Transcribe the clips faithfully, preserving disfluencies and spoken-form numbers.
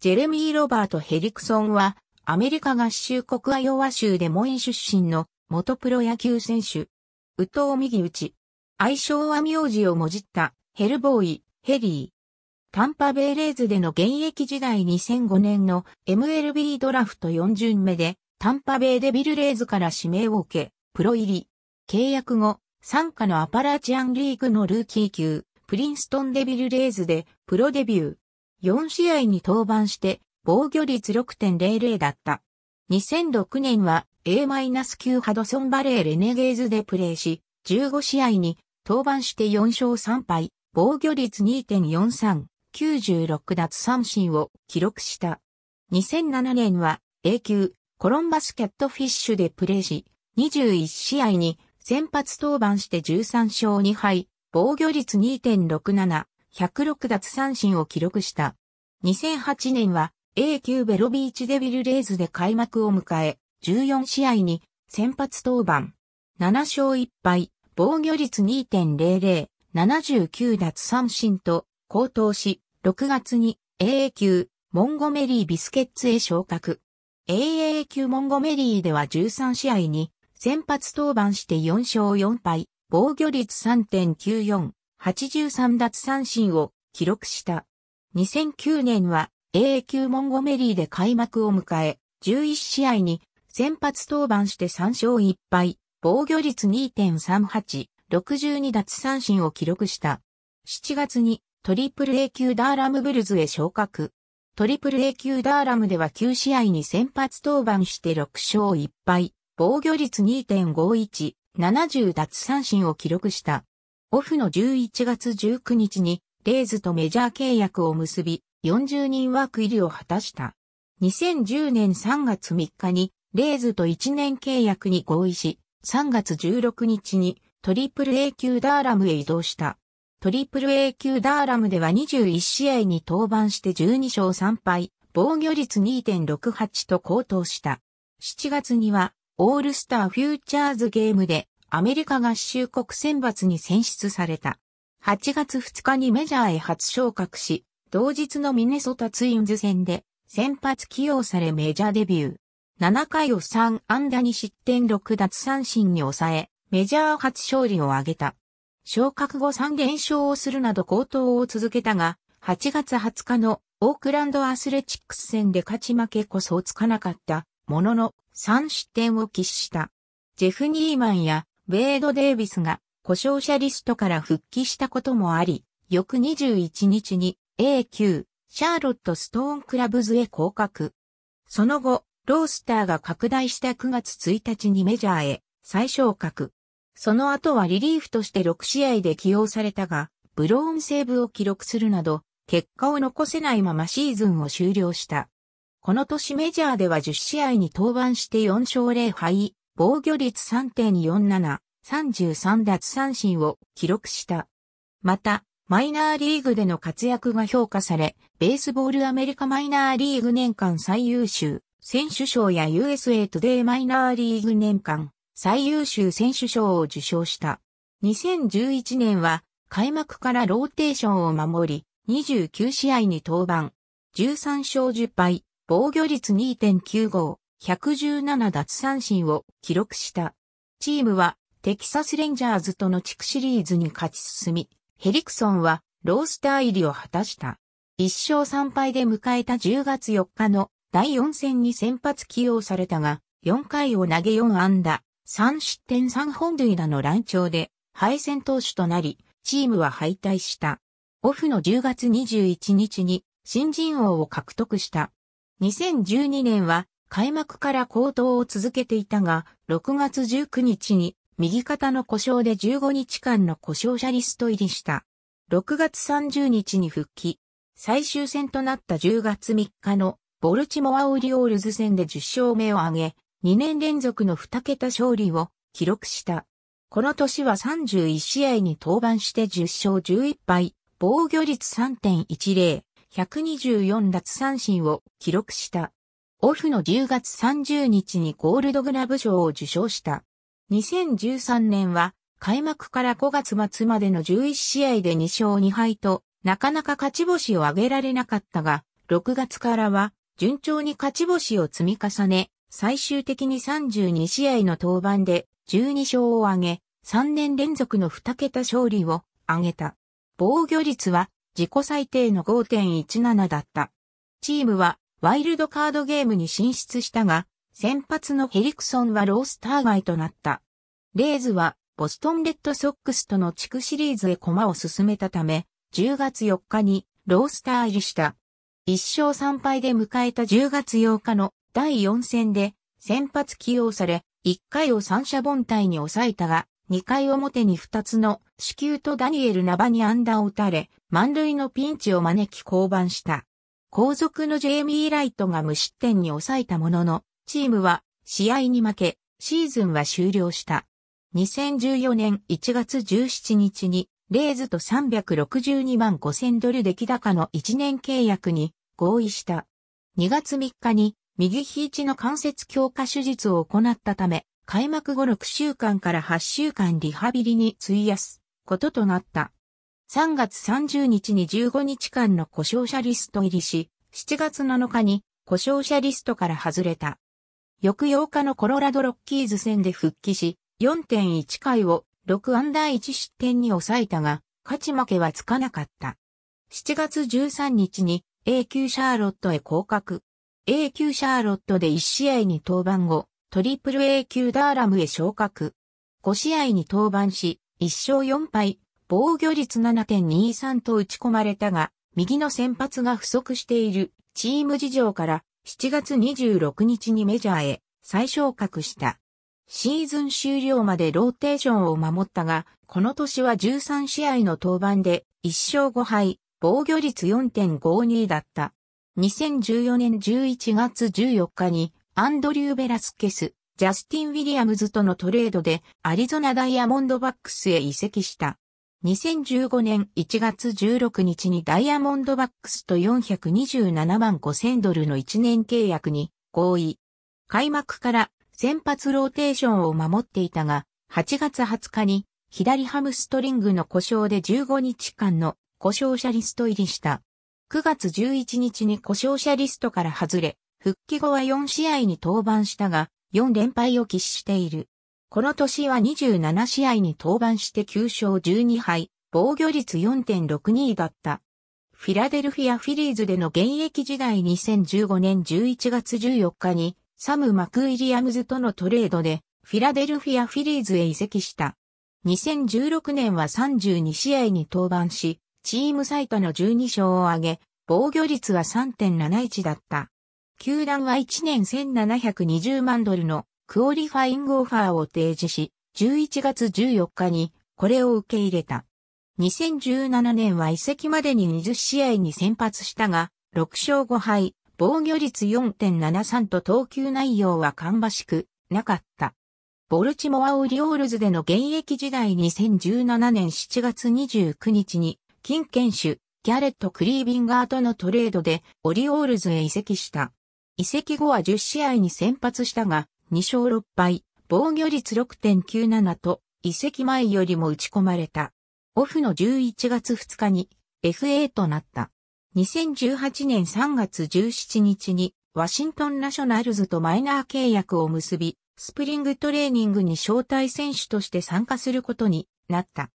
ジェレミー・ロバート・ヘリクソンは、アメリカ合衆国アイオワ州デモイン出身の元プロ野球選手。右投右打ち。愛称は名字をもじったヘルボーイ、ヘリー。タンパベイレイズでの現役時代にせんごねんの エムエルビー ドラフトよん巡目で、タンパベイデビルレイズから指名を受け、プロ入り。契約後、傘下のアパラチアンリーグのルーキー級、プリンストンデビルレイズでプロデビュー。よん試合に登板して、防御率 ろくてんぜろぜろ だった。にせんろくねんは エーきゅう ハドソンバレーレネゲーズでプレーし、じゅうご試合に登板してよんしょうさんぱい、防御率 にてんよんさん、きゅうじゅうろく奪三振を記録した。にせんななねんは エーきゅう コロンバスキャットフィッシュでプレーし、にじゅういち試合に先発登板してじゅうさんしょうにはい、防御率 にてんろくなな、ひゃくろく奪三振を記録した。にせんはちねんは エーきゅう ベロビーチデビルレイズで開幕を迎え、じゅうよん試合に先発登板。ななしょういっぱい、防御率 にてんぜろぜろ、ななじゅうきゅう奪三振と好投し、ろくがつに エーきゅう モンゴメリービスケッツへ昇格。エーきゅう モンゴメリーではじゅうさん試合に先発登板してよんしょうよんぱい、防御率 さんてんきゅうよん、はちじゅうさん奪三振を記録した。にせんきゅうねんは エーきゅう モンゴメリーで開幕を迎え、じゅういち試合に先発登板してさんしょういっぱい、防御率 にてんさんはち、ろくじゅうに奪三振を記録した。しちがつにトリプル A 級ダーラムブルズへ昇格。トリプル A 級ダーラムではきゅう試合に先発登板してろくしょういっぱい、防御率 にてんごいち、ななじゅう奪三振を記録した。オフのじゅういちがつじゅうくにちに、レイズとメジャー契約を結び、よんじゅうにん枠入りを果たした。にせんじゅうねんさんがつみっかに、レイズといちねん契約に合意し、さんがつじゅうろくにちにトリプル A 級ダーラムへ移動した。トリプル A 級ダーラムではにじゅういち試合に登板してじゅうにしょうさんぱい、防御率 にてんろくはち と好投した。しちがつには、オールスターフューチャーズゲームで、アメリカ合衆国選抜に選出された。はちがつふつかにメジャーへ初昇格し、同日のミネソタツインズ戦で先発起用されメジャーデビュー。ななかいをさんあんだに失点ろく奪三振に抑え、メジャー初勝利を挙げた。昇格後さんれんしょうをするなど好投を続けたが、はちがつはつかのオークランドアスレチックス戦で勝ち負けこそつかなかったもののさんしってんを喫した。ジェフ・ニーマンやウェイド・デービスが故障者リストから復帰したこともあり、翌にじゅういちにちに エーきゅう シャーロット・ストーン・クラブズへ降格。その後、ロースターが拡大したくがつついたちにメジャーへ再昇格。その後はリリーフとしてろく試合で起用されたが、ブローンセーブを記録するなど、結果を残せないままシーズンを終了した。この年メジャーではじゅう試合に登板してよんしょうぜろはい、防御率 さんてんよんなな。さんじゅうさん奪三振を記録した。また、マイナーリーグでの活躍が評価され、ベースボールアメリカマイナーリーグ年間最優秀選手賞や ユーエスエー トゥデイマイナーリーグ年間最優秀選手賞を受賞した。にせんじゅういちねんは開幕からローテーションを守り、にじゅうきゅう試合に登板、じゅうさんしょうじゅっぱい、防御率 にてんきゅうご、ひゃくじゅうなな奪三振を記録した。チームは、テキサスレンジャーズとの地区シリーズに勝ち進み、ヘリクソンはロースター入りを果たした。いっしょうさんぱいで迎えたじゅうがつよっかのだいよん戦に先発起用されたが、よんかいを投げよんあんだ、さんしってんさんほんるいだの乱調で敗戦投手となり、チームは敗退した。オフのじゅうがつにじゅういちにちに新人王を獲得した。にせんじゅうにねんは開幕から好投を続けていたが、ろくがつじゅうくにちに右肩の故障でじゅうごにちかんの故障者リスト入りした。ろくがつさんじゅうにちに復帰。最終戦となったじゅうがつみっかのボルチモア・オリオールズ戦でじゅっしょうめを挙げ、にねんれんぞくのにけた勝利を記録した。この年はさんじゅういち試合に登板してじゅっしょうじゅういっぱい、防御率 さんてんいちぜろ、ひゃくにじゅうよん奪三振を記録した。オフのじゅうがつさんじゅうにちにゴールドグラブ賞を受賞した。にせんじゅうさんねんは開幕からごがつまつまでのじゅういち試合でにしょうにはいとなかなか勝ち星を挙げられなかったが、ろくがつからは順調に勝ち星を積み重ね、最終的にさんじゅうにしあいの登板でじゅうにしょうを挙げ、さんねん連続のにけた勝利を挙げた。防御率は自己最低の ごてんいちなな だった。チームはワイルドカードゲームに進出したが、先発のヘリクソンはロースター外となった。レイズはボストンレッドソックスとの地区シリーズへ駒を進めたため、じゅうがつよっかにロースター入りした。いっしょうさんぱいで迎えたじゅうがつようかのだいよんせんで先発起用され、いっかいを三者凡退に抑えたが、にかいおもてにふたつの四球とダニエル・ナバに安打を打たれ、満塁のピンチを招き降板した。後続のジェイミー・ライトが無失点に抑えたものの、チームは試合に負け、シーズンは終了した。にせんじゅうよねんいちがつじゅうしちにちに、レイズとさんびゃくろくじゅうにまんごせんドル出来高のいちねんけいやくに合意した。にがつみっかに右肘の関節強化手術を行ったため、開幕後ろくしゅうかんからはっしゅうかんリハビリに費やすこととなった。さんがつさんじゅうにちにじゅうごにちかんの故障者リスト入りし、しちがつなのかに故障者リストから外れた。翌ようかのコロラドロッキーズ戦で復帰し、よんてんいちかいをろくあんだいちしってんに抑えたが、勝ち負けはつかなかった。しちがつじゅうさんにちに A 級シャーロットへ降格。A 級シャーロットでいちしあいに登板後、トリプル A 級ダーラムへ昇格。ごしあいに登板し、いっしょうよんぱい、防御率 ななてんにさん と打ち込まれたが、右の先発が不足しているチーム事情からしちがつにじゅうろくにちにメジャーへ再昇格した。シーズン終了までローテーションを守ったが、この年はじゅうさんしあいの登板でいっしょうごはい、防御率 よんてんごに だった。にせんじゅうよねんじゅういちがつじゅうよっかに、アンドリュー・ベラスケス、ジャスティン・ウィリアムズとのトレードでアリゾナダイヤモンドバックスへ移籍した。にせんじゅうごねんいちがつじゅうろくにちにダイヤモンドバックスとよんひゃくにじゅうななまんごせんドルのいちねんけいやくに合意。開幕から先発ローテーションを守っていたが、はちがつはつかに左ハムストリングの故障でじゅうごにちかんの故障者リスト入りした。くがつじゅういちにちに故障者リストから外れ、復帰後はよんしあいに登板したが、よんれんぱいを喫している。この年はにじゅうななしあいに登板してきゅうしょうじゅうにはい、防御率 よんてんろくに だった。フィラデルフィア・フィリーズでの現役時代にせんじゅうごねんじゅういちがつじゅうよっかに、サム・マクウィリアムズとのトレードで、フィラデルフィア・フィリーズへ移籍した。にせんじゅうろくねんはさんじゅうにしあいに登板し、チーム最多のじゅうにしょうを挙げ、防御率は さんてんなないち だった。球団はいちねんせんななひゃくにじゅうまんドルのクオリファイングオファーを提示し、じゅういちがつじゅうよっかにこれを受け入れた。にせんじゅうななねんは移籍までににじゅっしあいに先発したが、ろくしょうごはい、防御率 よんてんななさん と投球内容は芳しくなかった。ボルチモア・オリオールズでの現役時代にせんじゅうななねんしちがつにじゅうくにちに、近県手、ギャレット・クリービンガーとのトレードでオリオールズへ移籍した。移籍後はじゅっしあいに先発したが、にしょうろっぱい、防御率 ろくてんきゅうなな と、移籍前よりも打ち込まれた。オフのじゅういちがつふつかに エフエー となった。にせんじゅうはちねんさんがつじゅうしちにちに、ワシントンナショナルズとマイナー契約を結び、スプリングトレーニングに招待選手として参加することになった。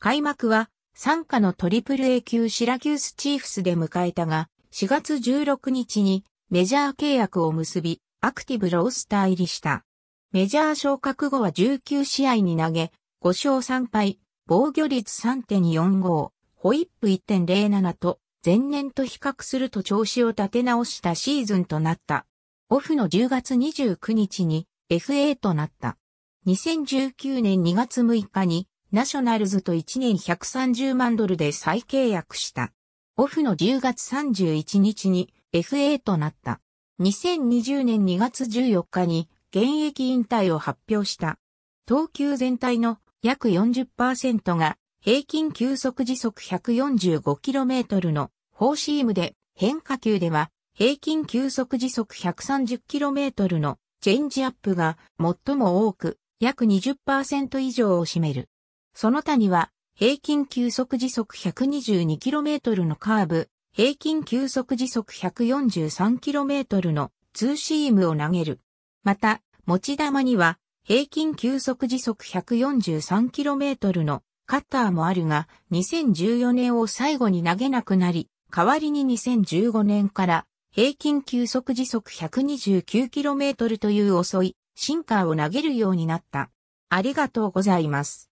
開幕は、傘下のトリプル A 級シラキュースチーフスで迎えたが、しがつじゅうろくにちに、メジャー契約を結び、アクティブロースター入りした。メジャー昇格後はじゅうきゅうしあいに投げ、ごしょうさんぱい、防御率 さんてんよんご、ホイップ いってんぜろなな と、前年と比較すると調子を立て直したシーズンとなった。オフのじゅうがつにじゅうくにちに エフエー となった。にせんじゅうきゅうねんにがつむいかにナショナルズといちねんひゃくさんじゅうまんドルで再契約した。オフのじゅうがつさんじゅういちにちに エフエー となった。にせんにじゅうねんにがつじゅうよっかに現役引退を発表した。投球全体の約 よんじゅっパーセント が平均球速時速 ひゃくよんじゅうごキロメートル のフォーシームで、変化球では平均球速時速 ひゃくさんじゅうキロメートル のチェンジアップが最も多く約 にじゅっパーセント 以上を占める。その他には平均球速時速 ひゃくにじゅうにキロメートル のカーブ、平均球速時速 ひゃくよんじゅうさんキロメートル のツーシームを投げる。また、持ち球には平均球速時速 ひゃくよんじゅうさんキロメートル のカッターもあるが、にせんじゅうよねんを最後に投げなくなり、代わりににせんじゅうごねんから平均球速時速 ひゃくにじゅうきゅうキロメートル という遅いシンカーを投げるようになった。ありがとうございます。